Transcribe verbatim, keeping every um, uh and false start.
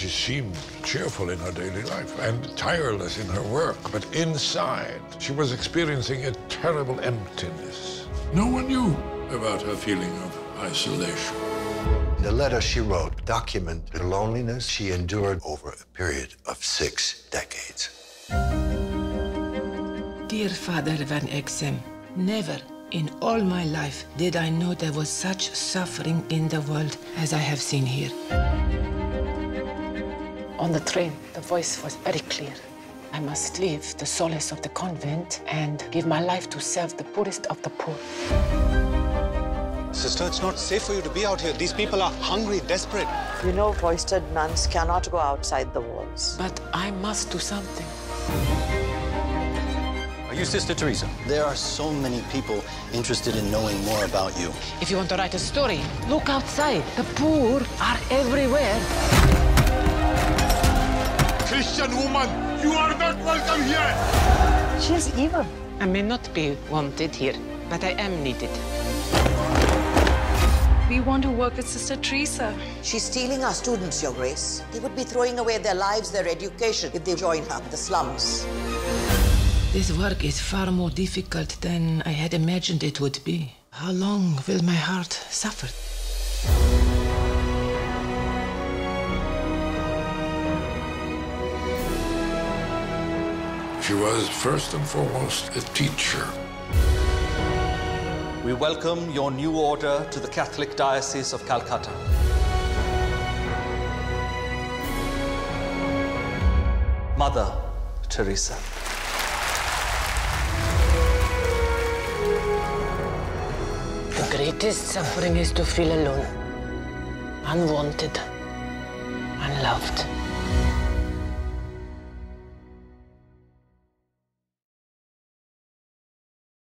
She seemed cheerful in her daily life and tireless in her work, but inside, she was experiencing a terrible emptiness. No one knew about her feeling of isolation. The letter she wrote documented the loneliness she endured over a period of six decades. Dear Father Van Exem, never in all my life did I know there was such suffering in the world as I have seen here. On the train, the voice was very clear. I must leave the solace of the convent and give my life to serve the poorest of the poor. Sister, it's not safe for you to be out here. These people are hungry, desperate. You know, cloistered nuns cannot go outside the walls. But I must do something. Are you Sister Teresa? There are so many people interested in knowing more about you. If you want to write a story, look outside. The poor are everywhere. Christian woman, you are not welcome here. She is evil. I may not be wanted here, but I am needed. We want to work with Sister Teresa. She's stealing our students, Your Grace. They would be throwing away their lives, their education, if they join her in the slums. This work is far more difficult than I had imagined it would be. How long will my heart suffer? She was, first and foremost, a teacher. We welcome your new order to the Catholic Diocese of Calcutta. Mother Teresa. The greatest suffering is to feel alone, unwanted, unloved.